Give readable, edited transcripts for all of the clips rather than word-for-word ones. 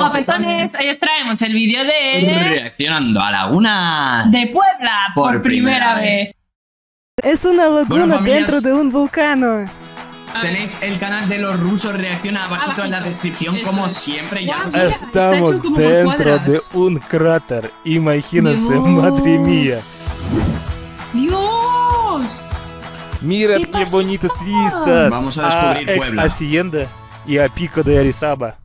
guapetones. Hoy os traemos el vídeo de... Reaccionando a lagunas de Puebla por primera vez. Es una laguna dentro de un vulcano. Tenéis el canal de los rusos, reacciona abajito en la descripción, como siempre. Ya estamos dentro de un cráter, imagínate, madre mía. ¡Dios! Mira qué bonitas vistas. Vamos a descubrir Puebla. Hacienda y a Pico de Orizaba.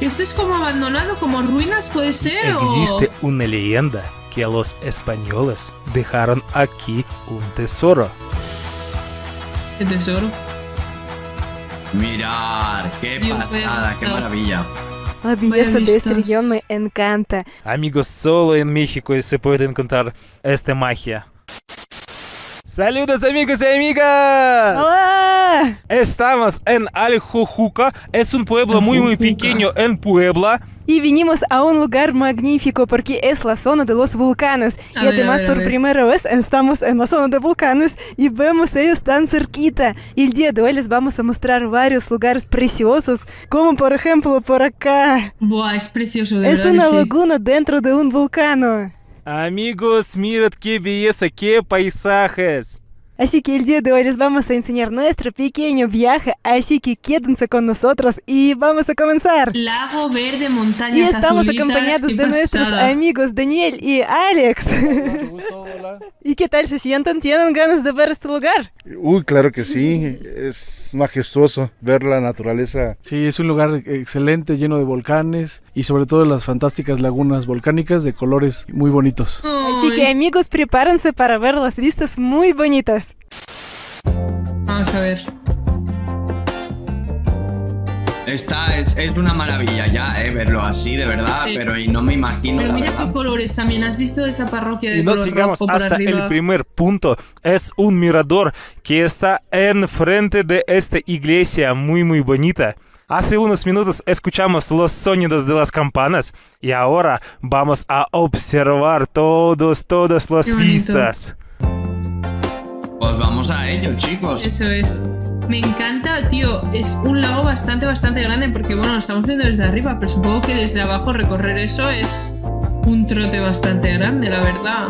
Esto es como abandonado, como ruinas, puede ser. Existe una leyenda que los españoles dejaron aquí un tesoro. ¿Qué tesoro? Mirad, qué pasada, qué maravilla. La belleza de este región me encanta. Amigos, solo en México se puede encontrar esta magia. ¡Saludos amigos y amigas! ¡Hola! Estamos en Aljojuca, es un pueblo muy pequeño en Puebla. Y vinimos a un lugar magnífico porque es la zona de los volcanes. Y además por primera vez estamos en la zona de volcanes y vemos ellos tan cerquita. Y el día de hoy les vamos a mostrar varios lugares preciosos, como por ejemplo por acá. Buah, es precioso, de verdad. Es una laguna dentro de un volcán. Amigos, mirad qué belleza, qué paisajes. Así que el día de hoy les vamos a enseñar nuestro pequeño viaje, así que quédense con nosotros y vamos a comenzar. Lago verde, montañas azulitas. Y estamos acompañados de nuestros amigos Daniel y Alex. ¿Y qué tal se sientan? ¿Tienen ganas de ver este lugar? Uy, claro que sí, es majestuoso ver la naturaleza. Sí, es un lugar excelente, lleno de volcanes y sobre todo las fantásticas lagunas volcánicas de colores muy bonitos. Así que amigos, prepárense para ver las vistas muy bonitas. Vamos a ver. Esta es una maravilla ya, verlo así de verdad, pero y no me imagino. Pero mira qué colores también, ¿has visto esa parroquia de color rojo? Y nos llegamos hasta el primer punto, es un mirador que está enfrente de esta iglesia muy bonita. Hace unos minutos escuchamos los sonidos de las campanas y ahora vamos a observar todas las vistas. Pues vamos a ello, chicos. Eso es. Me encanta, tío. Es un lago bastante grande porque, bueno, lo estamos viendo desde arriba, pero supongo que desde abajo recorrer eso es un trote bastante grande, la verdad.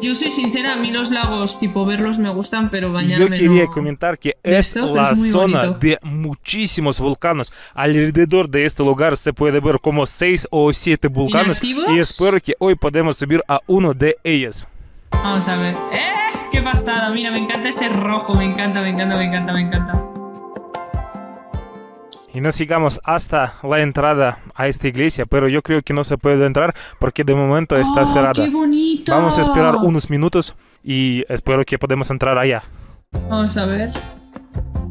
Yo soy sincera, a mí los lagos, tipo, verlos me gustan, pero bañarme no. Yo quería comentar que es la zona de muchísimos volcanes. Alrededor de este lugar se puede ver como 6 o 7 volcanes. Y espero que hoy podamos subir a uno de ellos. Vamos a ver. ¡Qué pastada! Mira, me encanta ese rojo, me encanta. Y nos llegamos hasta la entrada a esta iglesia, pero yo creo que no se puede entrar porque de momento está cerrada. ¡Qué bonito! Vamos a esperar unos minutos y espero que podamos entrar allá. Vamos a ver.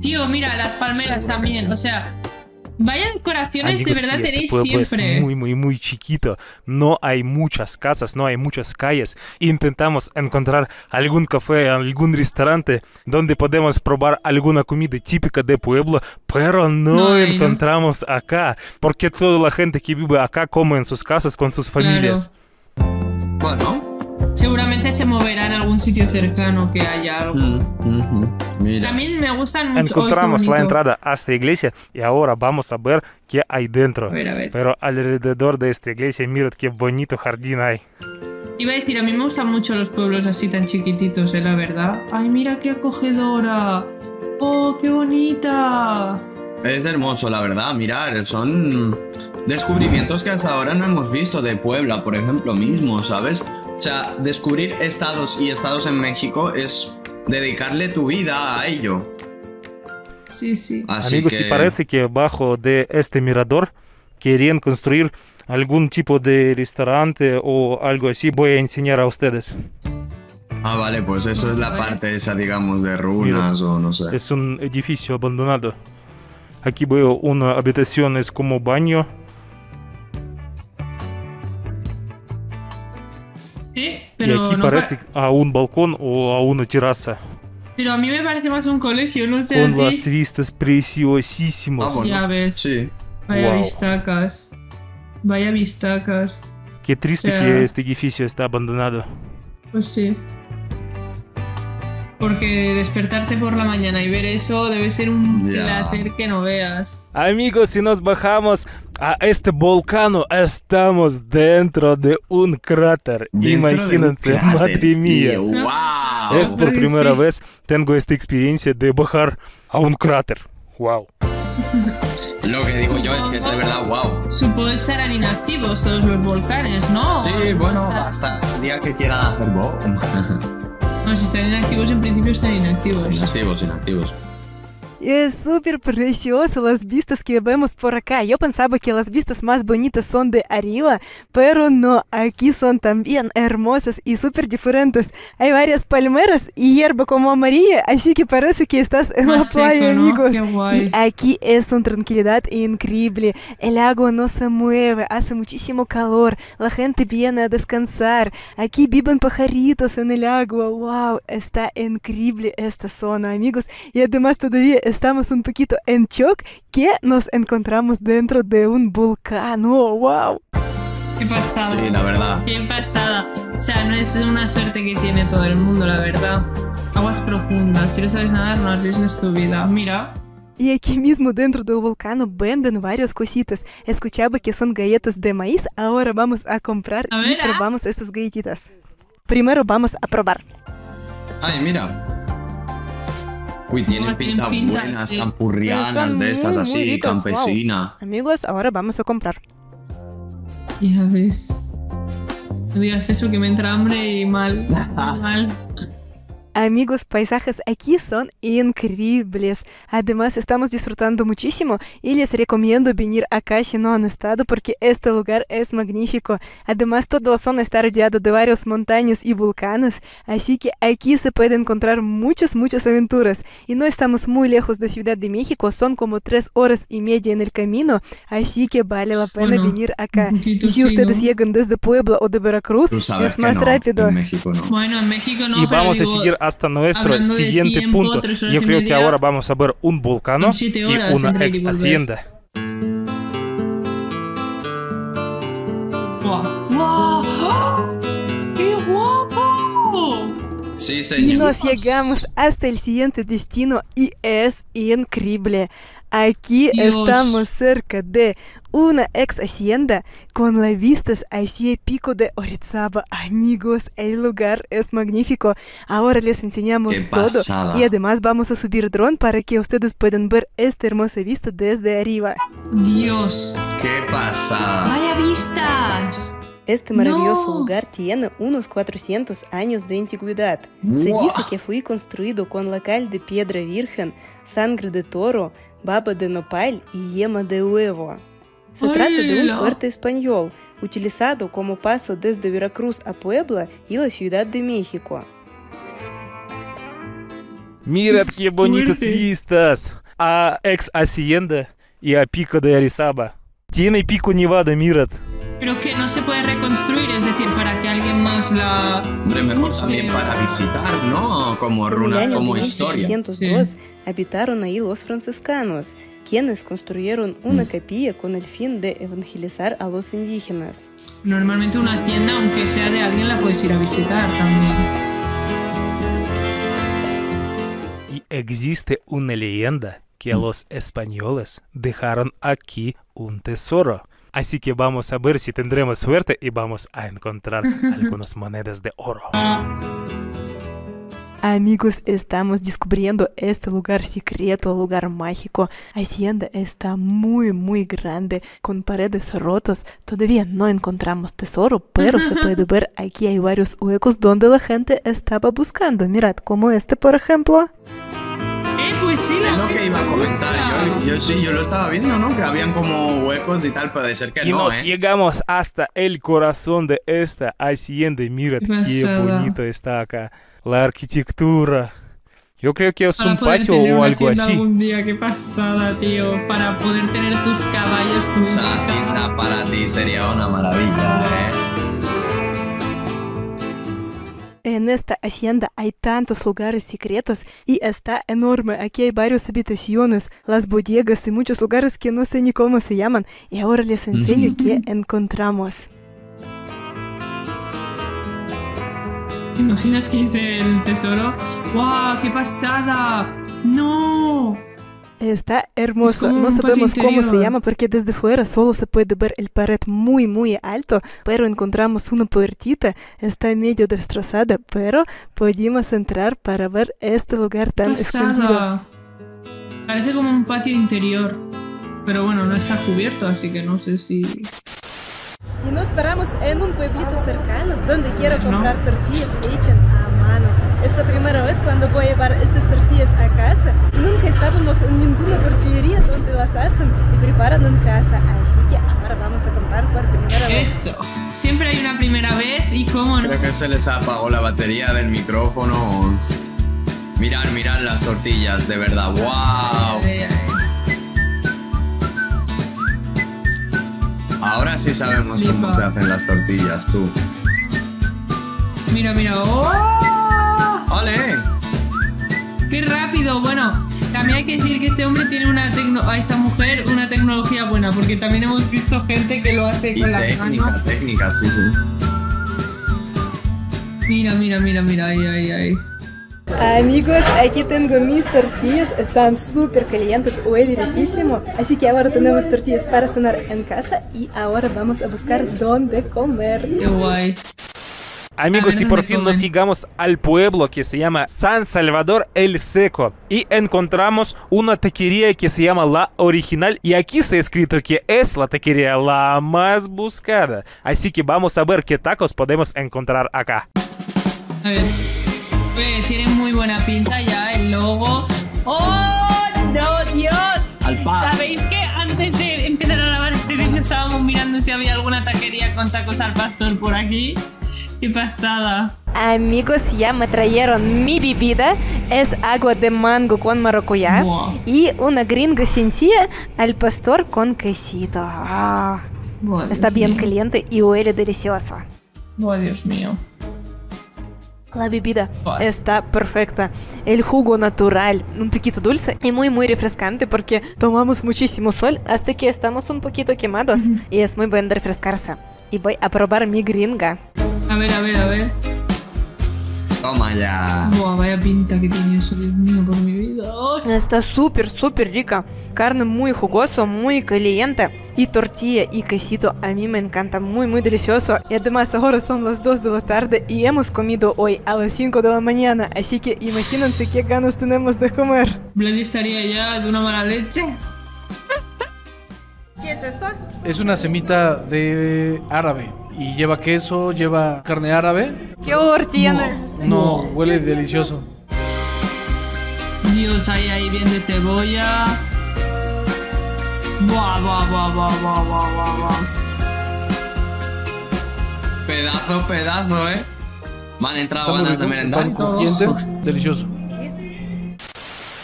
Tío, mira, las palmeras también, o sea... Vaya decoraciones, amigos, de verdad este tenéis siempre. Es muy chiquito. No hay muchas casas, no hay muchas calles. Intentamos encontrar algún café, algún restaurante donde podemos probar alguna comida típica de Puebla, pero no encontramos acá, porque toda la gente que vive acá come en sus casas con sus familias. Bueno, seguramente se moverá en algún sitio cercano que haya algo. Mira. También me gustan mucho. Encontramos la entrada a esta iglesia y ahora vamos a ver qué hay dentro. A ver. Pero alrededor de esta iglesia, mirad qué bonito jardín hay. Iba a decir, a mí me gustan mucho los pueblos así tan chiquititos, la verdad. Ay, mira qué acogedora. Oh, qué bonita. Es hermoso, la verdad, mirar, son descubrimientos que hasta ahora no hemos visto de Puebla, por ejemplo, mismo, ¿sabes? O sea, descubrir estados y estados en México es dedicarle tu vida a ello. Sí. Amigos, y parece que bajo de este mirador querían construir algún tipo de restaurante o algo así. Voy a enseñar a ustedes. Vale, pues eso es la parte esa, digamos, de ruinas o no sé. Es un edificio abandonado. Aquí veo una habitación, es como baño. Sí, pero y aquí parece a un balcón o a una terraza. Pero a mí me parece más un colegio, no sé. Con las vistas preciosísimas. Ya ves. Sí. Vaya vistacas. Vaya vistacas. Qué triste que este edificio está abandonado. Pues sí. porque despertarte por la mañana y ver eso debe ser un placer que no veas. Amigos, si nos bajamos a este volcán, estamos dentro de un cráter. Imagínense, madre mía. Wow. Es por primera vez tengo esta experiencia de bajar a un cráter. Wow. Lo que digo yo es que de verdad, wow. Supongo estarán inactivos todos los volcanes, ¿no? Sí, bueno, hasta el día que quieran hacer bomb. No, si están inactivos, en principio están inactivos. Inactivos, inactivos. Es súper precioso las vistas que vemos por acá. Yo pensaba que las vistas más bonitas son de arriba, pero no, aquí son también hermosas y súper diferentes. Hay varias palmeras y hierba como amarilla, así que parece que estás en la playa, amigos. Y aquí es una tranquilidad increíble. El agua no se mueve, hace muchísimo calor, la gente viene a descansar. Aquí viven pajaritos en el agua. Wow, está increíble esta zona, amigos. Y además todavía estamos un poquito en shock que nos encontramos dentro de un volcán. ¡Oh, wow! ¡Qué pasada! Sí, la verdad. ¡Qué pasada! O sea, no es una suerte que tiene todo el mundo, la verdad. Aguas profundas. Si no sabes nadar, no arriesgues tu vida. Mira. Y aquí mismo dentro del volcán venden varias cositas. Escuchaba que son galletas de maíz. Ahora vamos a comprar y probamos estas galletitas. Primero vamos a probar. ¡Ay, mira! Uy, tienen pinta buenas, campurrianas, de estas muy, así, campesina. Wow. Amigos, ahora vamos a comprar. Ya ves. No digas eso que me entra hambre y mal. Mal. Amigos, paisajes aquí son increíbles. Además, estamos disfrutando muchísimo y les recomiendo venir acá si no han estado, porque este lugar es magnífico. Además, toda la zona está rodeada de varias montañas y volcanes, así que aquí se puede encontrar muchas, muchas aventuras. Y no estamos muy lejos de Ciudad de México, son como 3 horas y media en el camino, así que vale la pena venir acá. Y si ustedes llegan desde Puebla o de Veracruz, es más rápido. En México, no. Bueno, en México no. Y vamos a seguir hasta nuestro siguiente punto. Yo creo que ahora vamos a ver un volcán y una ex hacienda. ¡Qué guapo! Sí, señor. Y nos llegamos hasta el siguiente destino y es increíble. Aquí estamos cerca de una ex hacienda con las vistas hacia Pico de Orizaba. Amigos, el lugar es magnífico. Ahora les enseñamos todo y además vamos a subir dron para que ustedes puedan ver esta hermosa vista desde arriba. Dios, qué pasada. Vaya vistas. Este maravilloso lugar tiene unos 400 años de antigüedad. Se dice que fue construido con lacal de piedra virgen, sangre de toro, baba de nopal y yema de huevo. Se trata de un fuerte español, utilizado como paso desde Veracruz a Puebla y la Ciudad de México. Mirad qué bonitas vistas a ex hacienda y a Pico de Orizaba. Tiene Pico Nevada, mirad. Pero que no se puede reconstruir, es decir, para que alguien más la... Hombre, mejor también para visitar, ¿no? Como runa, como historia. En el año 1902 habitaron ahí los franciscanos, quienes construyeron una capilla con el fin de evangelizar a los indígenas. Normalmente una hacienda, aunque sea de alguien, la puedes ir a visitar también. Y existe una leyenda que los españoles dejaron aquí un tesoro. Así que vamos a ver si tendremos suerte y vamos a encontrar algunas monedas de oro. Amigos, estamos descubriendo este lugar secreto, lugar mágico. Hacienda está muy, muy grande, con paredes rotas. Todavía no encontramos tesoro, pero se puede ver, aquí hay varios huecos donde la gente estaba buscando. Mirad, como este, por ejemplo. Pues sí, es lo que iba a comentar, yo lo estaba viendo, ¿no? Que habían como huecos y tal, puede ser que y no, nos llegamos hasta el corazón de esta hacienda. Mira qué bonito está acá, la arquitectura. Yo creo que es para un patio o algo así. Algún día, qué pasada, tío. Para poder tener tus caballos, tus hacienda para ti sería una maravilla, En esta hacienda hay tantos lugares secretos y está enorme. Aquí hay varias habitaciones, las bodegas y muchos lugares que no sé ni cómo se llaman. Y ahora les enseño qué encontramos. ¿Te imaginas que hice el tesoro? ¡Guau! ¡Qué pasada! ¡No! Está hermoso. No sabemos cómo se llama porque desde fuera solo se puede ver el pared muy, muy alto, pero encontramos una puertita, está medio destrozada, pero pudimos entrar para ver este lugar tan escondido. Parece como un patio interior, pero bueno, no está cubierto, así que no sé si... Y nos paramos en un pueblito cercano donde quiero comprar tortillas hechas a mano. Es la primera vez cuando voy a llevar estas tortillas a casa. Nunca estábamos en ninguna tortillería donde las hacen y preparan en casa. Así que ahora vamos a comprar por primera vez. Eso. Siempre hay una primera vez y cómo no. Creo que se les apagó la batería del micrófono. Mirad las tortillas, de verdad. ¡Wow! Ahora sí sabemos cómo se hacen las tortillas, tú. Mira. ¡Oh! ¡Ole! ¡Qué rápido! Bueno, también hay que decir que este hombre tiene a esta mujer una tecnología buena, porque también hemos visto gente que lo hace y con las manos. Técnica, sí. Mira, ahí. Amigos, aquí tengo mis tortillas, están súper calientes, huele riquísimo. Así que ahora tenemos tortillas para cenar en casa y ahora vamos a buscar dónde comer. ¡Qué guay! Amigos, y por fin nos llegamos al pueblo que se llama San Salvador el Seco y encontramos una taquería que se llama La Original, y aquí se ha escrito que es la taquería la más buscada. Así que vamos a ver qué tacos podemos encontrar acá. A ver. Tiene muy buena pinta ya el logo. ¡Oh, no, Dios! Alpa. ¿Sabéis que antes de empezar a grabar este vídeo estábamos mirando si había alguna taquería con tacos al pastor por aquí? ¡Qué pasada! Amigos, ya me trajeron mi bebida. Es agua de mango con maracuyá. Wow. Y una gringa sencilla al pastor con quesito. Wow, está bien caliente y huele delicioso. ¡Oh, Dios mío! La bebida está perfecta. El jugo natural, un poquito dulce y muy, muy refrescante porque tomamos muchísimo sol hasta que estamos un poquito quemados. Y es muy bueno refrescarse. Y voy a probar mi gringa. A ver. Toma ya. Buah, vaya pinta que tiene eso, Dios mío, por mi vida. Está súper rica. Carne muy jugosa, muy caliente. Y tortilla y quesito a mí me encanta, muy delicioso. Y además ahora son las 2 de la tarde y hemos comido hoy a las 5 de la mañana. Así que imagínense qué ganas tenemos de comer. Vladi estaría ya de una mala leche. ¿Qué es esto? Es una semita de árabe. Y lleva queso, lleva carne árabe. ¡Qué olor tiene! No, huele delicioso. Dios, ahí viene de cebolla. Buah. Pedazo, ¿eh? Me han entrado ganas de merendar. Delicioso.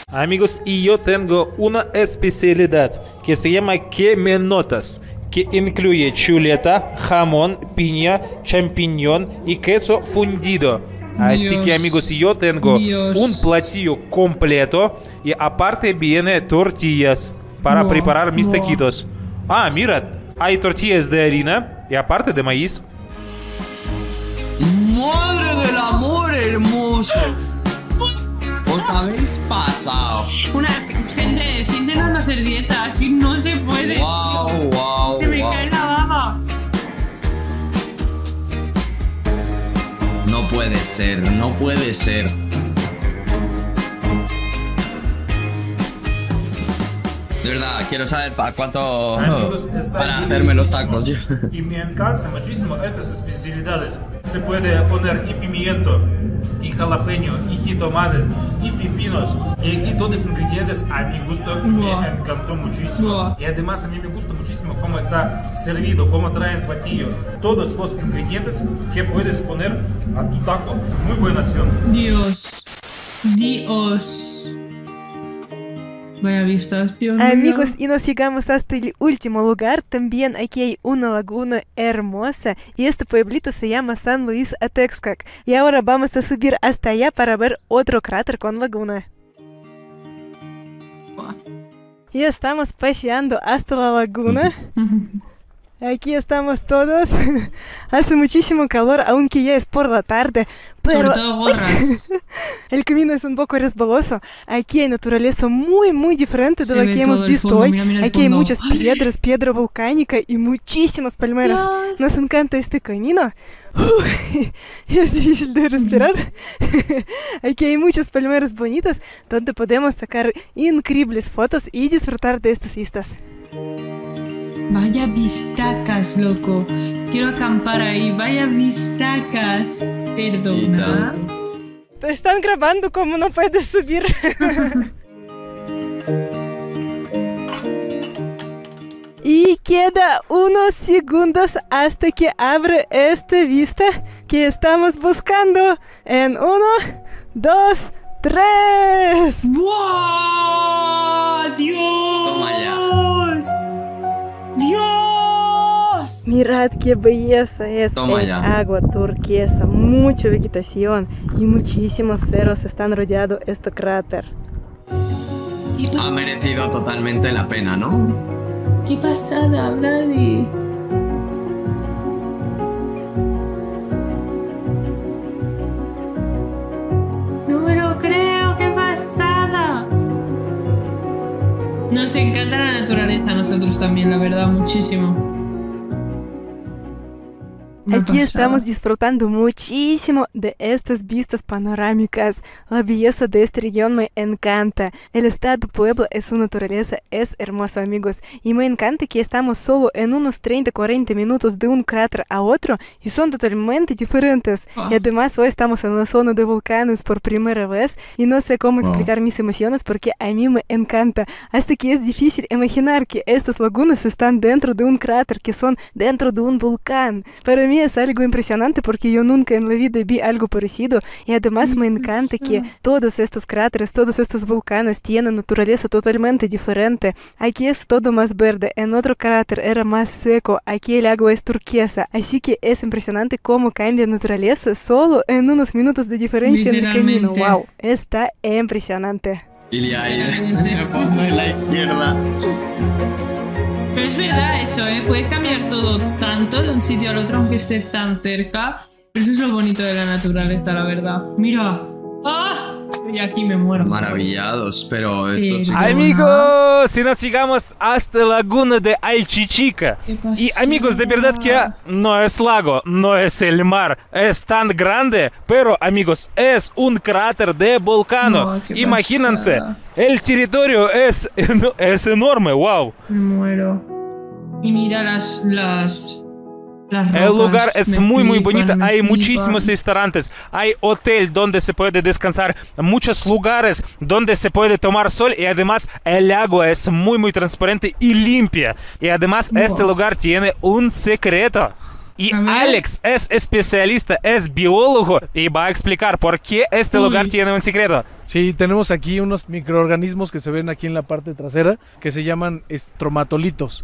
Amigos, y yo tengo una especialidad que se llama quemenotas, que incluye chuleta, jamón, piña, champiñón y queso fundido. Así que, amigos, yo tengo un platillo completo y aparte viene tortillas para preparar mis taquitos. Ah, mira, hay tortillas de harina y aparte de maíz. ¡Madre del amor hermoso! Os habéis pasado. Una gente está intentando hacer dieta, así no se puede. Wow. Se me cae la baba. No puede ser. De verdad, quiero saber para cuánto para hacerme los tacos. Y me encanta muchísimo estas especialidades. Se puede poner y pimiento, y jalapeño, y jitomate, y pepinos. Y aquí todos los ingredientes a mi gusto me encantó muchísimo. Y además a mí me gusta muchísimo cómo está servido, cómo traen platillo. Todos los ingredientes que puedes poner a tu taco. Muy buena opción. Dios. Vaya vistas, Dios mío. Amigos, y nos llegamos hasta el último lugar. También aquí hay una laguna hermosa. Y este pueblito se llama San Luis Atexcac. Y ahora vamos a subir hasta allá para ver otro cráter con laguna. Y estamos paseando hasta la laguna. Aquí estamos todos. Hace muchísimo calor, aunque ya es por la tarde. Pero sobre todo borras. El camino es un poco resbaloso. Aquí hay naturaleza muy, muy diferente de la que hemos visto hoy. Mira aquí hay muchas piedras, piedra volcánica y muchísimas palmeras. Dios. Nos encanta este camino. Es difícil de respirar. Aquí hay muchas palmeras bonitas donde podemos sacar increíbles fotos y disfrutar de estas vistas. Vaya vistacas, loco. Quiero acampar ahí. Vaya vistacas. Perdona. Te están grabando como no puedes subir. Y queda unos segundos hasta que abre esta vista que estamos buscando. En 1, 2, 3. ¡Wow! ¡Dios! ¡Dios! Mirad qué belleza es el agua turquesa, mucha vegetación y muchísimos cerros están rodeados de este cráter. Ha merecido totalmente la pena, ¿no? ¡Qué pasada, Vladi! ¡No me lo creo! ¡Qué pasada! Nos encanta la naturaleza a nosotros también, la verdad, muchísimo. Aquí estamos disfrutando muchísimo de estas vistas panorámicas. La belleza de esta región me encanta. El estado de Puebla y su naturaleza es hermosa, amigos. Y me encanta que estamos solo en unos 30-40 minutos de un cráter a otro y son totalmente diferentes. Y además hoy estamos en una zona de volcanes por primera vez y no sé cómo explicar mis emociones porque a mí me encanta. Hasta que es difícil imaginar que estas lagunas están dentro de un cráter, que son dentro de un volcán. Para mí es algo impresionante porque yo nunca en la vida vi algo parecido y además me encanta que todos estos cráteres, todos estos volcanes tienen naturaleza totalmente diferente. Aquí es todo más verde, en otro cráter era más seco, aquí el agua es turquesa, así que es impresionante cómo cambia naturaleza solo en unos minutos de diferencia en el camino. ¡Wow! Está impresionante. Y ahí en el fondo de la izquierda. Pero es verdad eso, ¿eh? Puede cambiar todo tanto de un sitio al otro aunque esté tan cerca. Pero eso es lo bonito de la naturaleza, la verdad. ¡Mira! ¡Ah! Y aquí me muero. Maravillados, pero... Sí. Sí, amigos, y nos llegamos hasta Laguna de Alchichica. Y amigos, de verdad que no es lago, no es el mar, es tan grande, pero amigos, es un cráter de volcano. No, imagínense. El territorio es enorme, wow. Me muero. Y mira las el lugar es muy muy bonito, hay muchísimos restaurantes, hay hotel donde se puede descansar, muchos lugares donde se puede tomar sol y además el agua es muy muy transparente y limpia. Y además este lugar tiene un secreto. Y Alex es especialista, es biólogo y va a explicar por qué este lugar tiene un secreto. Sí, tenemos aquí unos microorganismos que se ven aquí en la parte trasera que se llaman estromatolitos.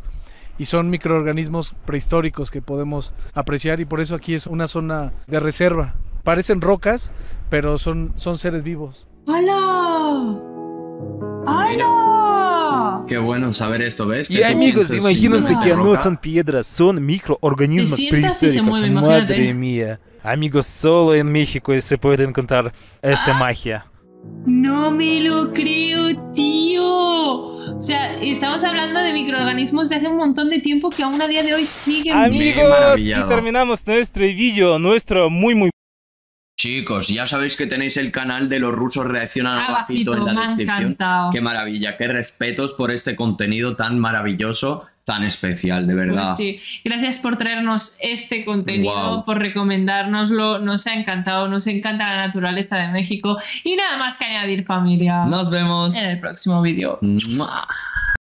Y son microorganismos prehistóricos que podemos apreciar y por eso aquí es una zona de reserva. Parecen rocas, pero son seres vivos. ¡Hala! ¡Hala! Qué bueno saber esto, ¿ves? Y amigos, imagínense que no son piedras, son microorganismos prehistóricos. Madre mía. Amigos, solo en México se puede encontrar esta magia. No me lo creo, tío. O sea, estamos hablando de microorganismos de hace un montón de tiempo que aún a día de hoy siguen vivos. Amigos, y terminamos nuestro vídeo, nuestro muy muy... Chicos, ya sabéis que tenéis el canal de Los Rusos Reaccionan abajito en la descripción. Qué maravilla, qué respetos por este contenido tan maravilloso, tan especial, de verdad. Pues sí. Gracias por traernos este contenido, por recomendárnoslo, nos ha encantado, nos encanta la naturaleza de México y nada más que añadir, familia. Nos vemos en el próximo vídeo.